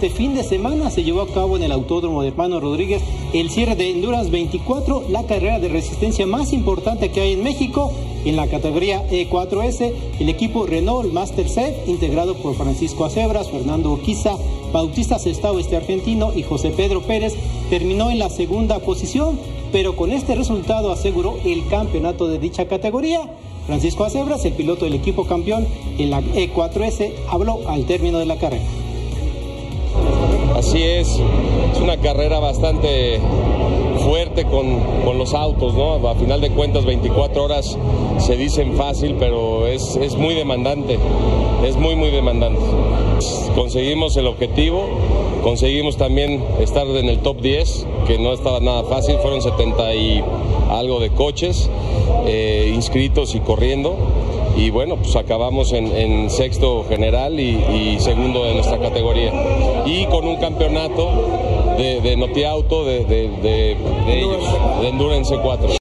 Este fin de semana se llevó a cabo en el Autódromo de Hermanos Rodríguez el cierre de Endurance 24, la carrera de resistencia más importante que hay en México. En la categoría E4S, el equipo Renault Mastersafe, integrado por Francisco Acebas, Fernando Quiza, Bautista argentino y José Pedro Pérez, terminó en la segunda posición, pero con este resultado aseguró el campeonato de dicha categoría. Francisco Acebas, el piloto del equipo campeón en la E4S, habló al término de la carrera. Así es una carrera bastante fuerte con los autos, ¿no? A final de cuentas 24 horas se dicen fácil, pero es muy demandante, es muy demandante. Conseguimos el objetivo, conseguimos también estar en el top 10, que no estaba nada fácil, fueron 70 y algo de coches inscritos y corriendo. Y bueno, pues acabamos en sexto general y segundo de nuestra categoría. Y con un campeonato de Notiauto de ellos, de Endurance 4.